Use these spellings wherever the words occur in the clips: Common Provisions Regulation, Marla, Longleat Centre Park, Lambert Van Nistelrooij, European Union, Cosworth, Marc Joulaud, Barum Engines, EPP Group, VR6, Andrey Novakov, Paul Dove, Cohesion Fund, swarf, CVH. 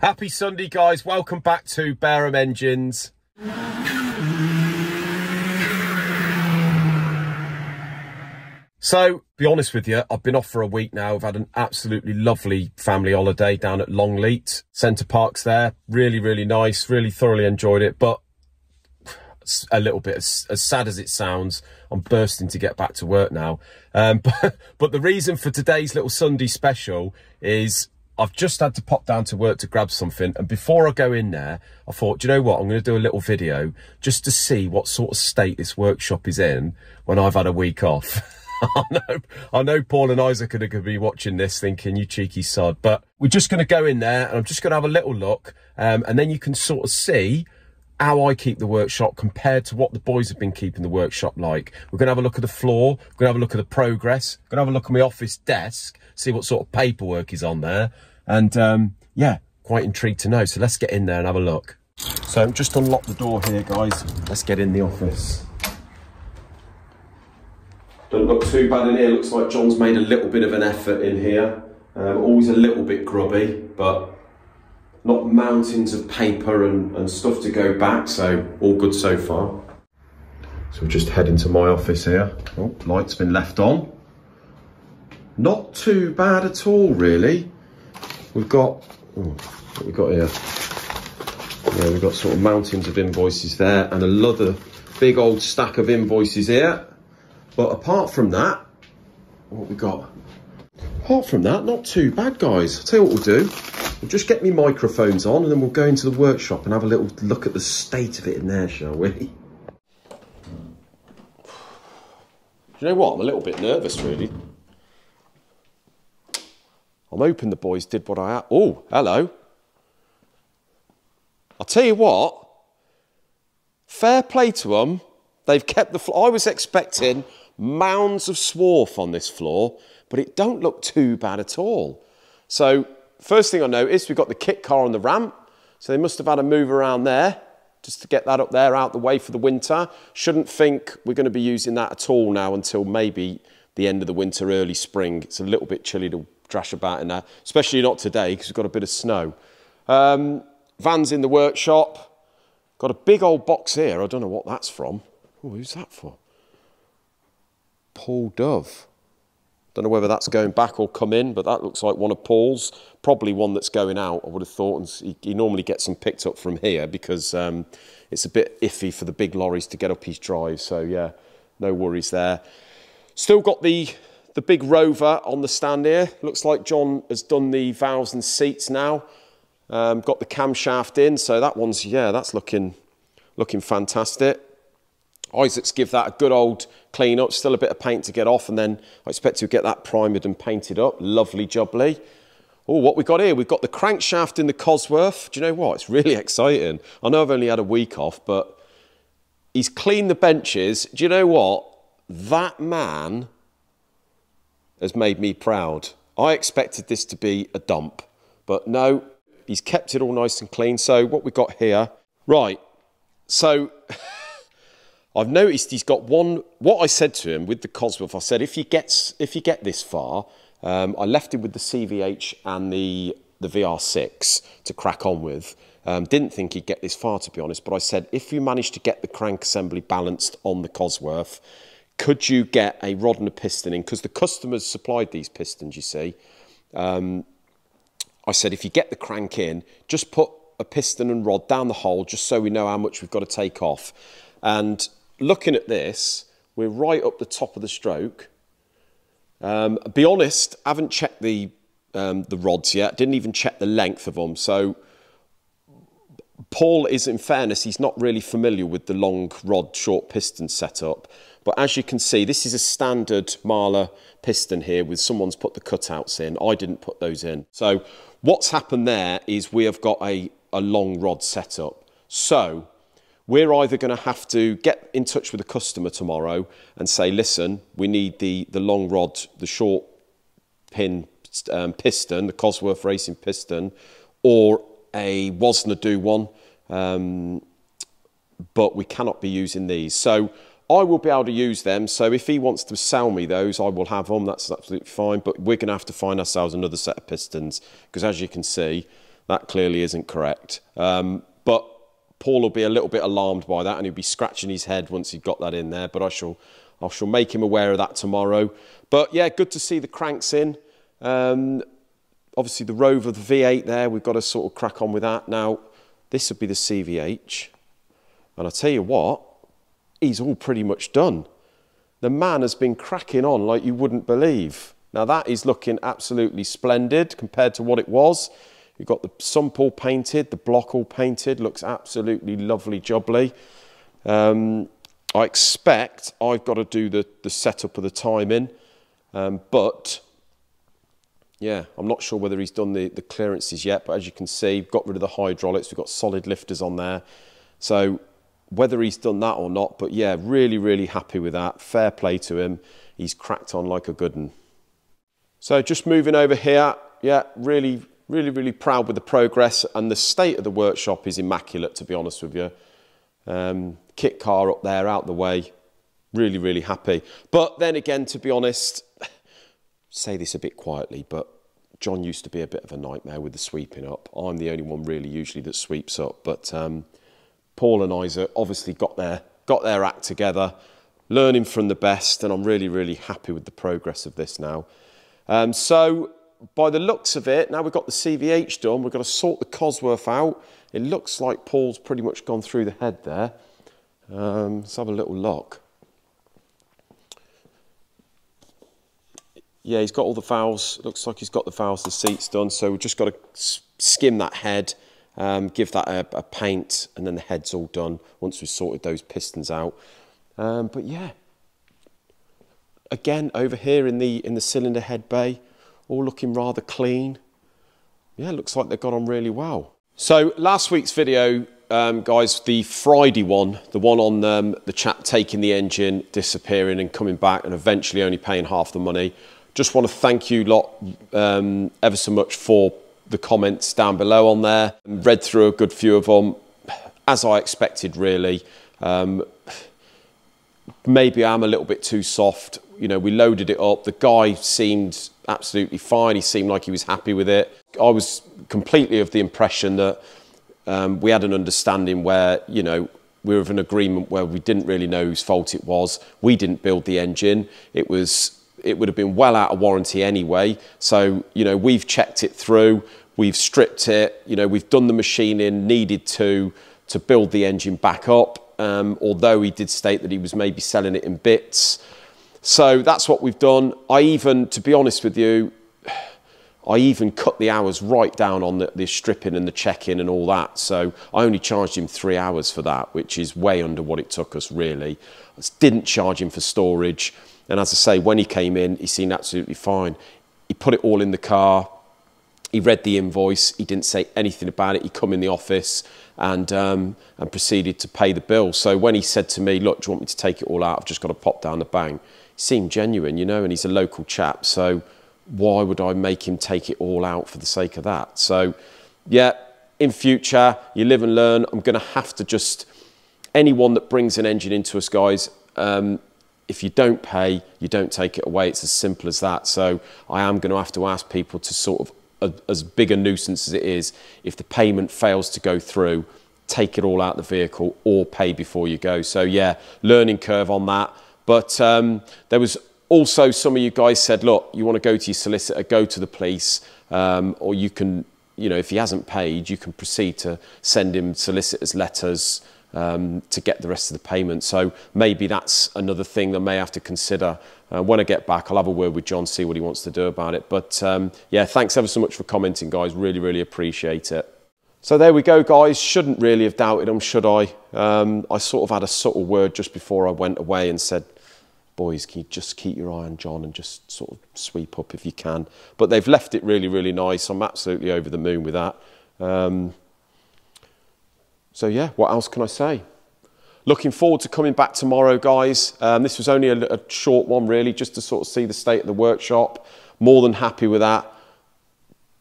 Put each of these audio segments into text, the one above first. Happy Sunday, guys. Welcome back to Barum Engines. So, be honest with you, I've been off for a week now. I've had an absolutely lovely family holiday down at Longleat Centre Park's there. Really, really nice. Really thoroughly enjoyed it. But a little bit, as sad as it sounds, I'm bursting to get back to work now. But the reason for today's little Sunday special is I've just had to pop down to work to grab something. And before I go in there, I thought, do you know what? I'm going to do a little video just to see what sort of state this workshop is in when I've had a week off. I know Paul and Isaac are going to be watching this thinking, you cheeky sod. But we're just going to go in there and I'm just going to have a little look. And then you can sort of see how I keep the workshop compared to what the boys have been keeping the workshop like. We're going to have a look at the floor. We're going to have a look at the progress. We're going to have a look at my office desk, see what sort of paperwork is on there. And yeah, quite intrigued to know. So let's get in there and have a look. So just unlock the door here, guys. Let's get in the office. Doesn't look too bad in here. Looks like John's made a little bit of an effort in here. Always a little bit grubby, but not mountains of paper and stuff to go back. So all good so far. So we're just heading to my office here. Oh, light's been left on. Not too bad at all, really. We've got, oh, what we've got here. Yeah, we've got sort of mountains of invoices there and another big old stack of invoices here. But apart from that, what we got? Apart from that, not too bad, guys. I'll tell you what we'll do. We'll just get me microphones on and then we'll go into the workshop and have a little look at the state of it in there, shall we? Do you know what? I'm a little bit nervous, really. I'm hoping the boys did what I had. Oh, hello. I'll tell you what. Fair play to them. They've kept the floor. I was expecting mounds of swarf on this floor, but it don't look too bad at all. So first thing I noticed, we've got the kit car on the ramp. So they must have had a move around there just to get that up there out the way for the winter. Shouldn't think we're going to be using that at all now until maybe the end of the winter, early spring. It's a little bit chilly to drash about in there, especially not today because we've got a bit of snow. Van's in the workshop. Got a big old box here. I don't know what that's from. Oh, who's that for? Paul Dove. Don't know whether that's going back or come in, but that looks like one of Paul's. Probably one that's going out, I would have thought. And he normally gets them picked up from here because it's a bit iffy for the big lorries to get up his drive. So, yeah, no worries there. Still got the big Rover on the stand here. Looks like John has done the valves and seats now. Got the camshaft in. So that one's, yeah, that's looking fantastic. Isaac's give that a good old clean up, still a bit of paint to get off, and then I expect to get that primed and painted up. Lovely jubbly. Oh, what we got here? We've got the crankshaft in the Cosworth. Do you know what? It's really exciting. I know I've only had a week off, but he's cleaned the benches. Do you know what? That man has made me proud. I expected this to be a dump, but no, he's kept it all nice and clean. So what we got here? Right, so I've noticed he's got one. What I said to him with the Cosworth, I said, if you get this far, I left him with the CVH and the VR6 to crack on with. Didn't think he'd get this far, to be honest, but I said, if you manage to get the crank assembly balanced on the Cosworth, could you get a rod and a piston in? Because the customers supplied these pistons, you see. I said, if you get the crank in, just put a piston and rod down the hole just so we know how much we've got to take off. And looking at this, we're right up the top of the stroke. Be honest, I haven't checked the rods yet. Didn't even check the length of them. So Paul is, in fairness, he's not really familiar with the long rod, short piston setup. But as you can see, this is a standard Marla piston here with someone's put the cutouts in. I didn't put those in. So what's happened there is we have got a long rod setup. So we're either going to have to get in touch with the customer tomorrow and say, listen, we need the long rod, the short pin piston, the Cosworth Racing piston, or a Wasnadoo one, but we cannot be using these. So I will be able to use them. So if he wants to sell me those, I will have them. That's absolutely fine. But we're going to have to find ourselves another set of pistons because, as you can see, That clearly isn't correct. But Paul will be a little bit alarmed by that and he'll be scratching his head once he's got that in there. But I shall make him aware of that tomorrow. But yeah, good to see the cranks in. Obviously the Rover, the V8 there, we've got to sort of crack on with that. Now, this would be the CVH. And I tell you what, he's all pretty much done. The man has been cracking on like you wouldn't believe. Now that is looking absolutely splendid compared to what it was. You've got the sump all painted, the block all painted, looks absolutely lovely jubbly. I expect I've got to do the setup of the timing, but yeah, I'm not sure whether he's done the clearances yet, but as you can see, got rid of the hydraulics, we've got solid lifters on there. So whether he's done that or not, but yeah, really, really happy with that. Fair play to him. He's cracked on like a good one. So just moving over here, yeah, really proud with the progress, and the state of the workshop is immaculate, to be honest with you. Kit car up there, out the way, really happy. But then again, to be honest, say this a bit quietly, but John used to be a bit of a nightmare with the sweeping up. I'm the only one really usually that sweeps up, but Paul and Isaac obviously got their act together, learning from the best, and I'm really happy with the progress of this now. So by the looks of it, now we've got the CVH done, we've got to sort the Cosworth out. It looks like Paul's pretty much gone through the head there. Let's have a little look. Yeah, he's got all the valves. Looks like he's got the valves, the seats done. So we've just got to skim that head, give that a paint, and then the head's all done once we've sorted those pistons out. But yeah, again, over here in the cylinder head bay, all looking rather clean. Yeah, looks like they've got on really well. So last week's video, guys, the Friday one, the one on the chap taking the engine, disappearing and coming back and eventually only paying half the money. Just want to thank you lot ever so much for the comments down below on there. Read through a good few of them, as I expected, really. Maybe I'm a little bit too soft. You know, we loaded it up. The guy seemed absolutely fine. He seemed like he was happy with it. I was completely of the impression that we had an understanding where, you know, we were of an agreement where we didn't really know whose fault it was. We didn't build the engine. It would have been well out of warranty anyway. So, you know, we've checked it through, we've stripped it, you know, we've done the machining needed to build the engine back up. Although he did state that he was maybe selling it in bits. So that's what we've done. I even, to be honest with you, I even cut the hours right down on the stripping and the check-in and all that. So I only charged him 3 hours for that, which is way under what it took us, really. I didn't charge him for storage. And as I say, when he came in, he seemed absolutely fine. He put it all in the car. He read the invoice. He didn't say anything about it. He come in the office and proceeded to pay the bill. So when he said to me, look, do you want me to take it all out? I've just got to pop down the bank. Seemed genuine, you know, and he's a local chap, so why would I make him take it all out for the sake of that? So yeah, in future, you live and learn. I'm gonna have to just, anyone that brings an engine into us, guys, if you don't pay, you don't take it away. It's as simple as that. So I am gonna have to ask people to sort of, as big a nuisance as it is, if the payment fails to go through, take it all out the vehicle or pay before you go. So yeah, learning curve on that. But there was also some of you guys said, look, you want to go to your solicitor, go to the police, or you can, you know, if he hasn't paid, you can proceed to send him solicitor's letters to get the rest of the payment. So maybe that's another thing that I may have to consider. When I get back, I'll have a word with John, see what he wants to do about it. But yeah, thanks ever so much for commenting, guys. Really appreciate it. So there we go, guys. Shouldn't really have doubted him, should I? I sort of had a subtle word just before I went away and said, boys, can you just keep your eye on John and just sort of sweep up if you can? But they've left it really nice. I'm absolutely over the moon with that. So yeah, what else can I say? Looking forward to coming back tomorrow, guys. This was only a short one, really, just to sort of see the state of the workshop. More than happy with that.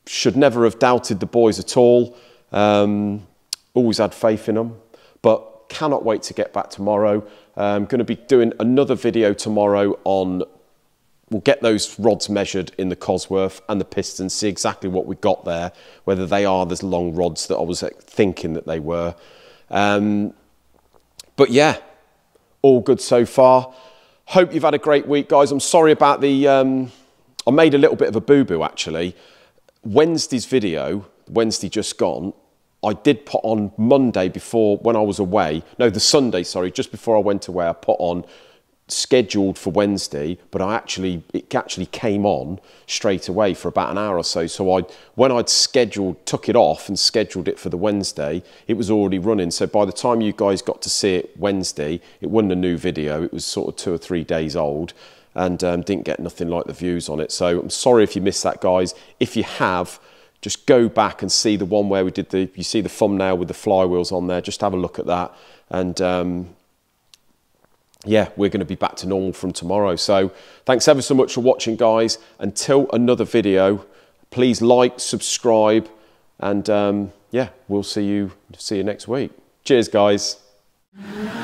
Should never have doubted the boys at all. Always had faith in them, but cannot wait to get back tomorrow. I'm going to be doing another video tomorrow on We'll get those rods measured in the Cosworth and the pistons, see exactly what we got there, whether they are those long rods that I was thinking that they were. But yeah, all good so far. Hope you've had a great week, guys. I'm sorry about the, I made a little bit of a boo-boo actually. Wednesday's video, Wednesday just gone, I did put on Monday before when I was away, no, the Sunday, sorry, just before I went away, I put on scheduled for Wednesday, but it actually came on straight away for about an hour or so. So when I took it off and scheduled it for the Wednesday, it was already running. So by the time you guys got to see it Wednesday, it wasn't a new video. It was sort of 2 or 3 days old and didn't get nothing like the views on it. So I'm sorry if you missed that, guys. If you have, just go back and see the one where we did the, you see the thumbnail with the flywheels on there, just have a look at that. And yeah, we're going to be back to normal from tomorrow. So thanks ever so much for watching, guys. Until another video, please like, subscribe, and yeah, we'll see you next week. Cheers, guys.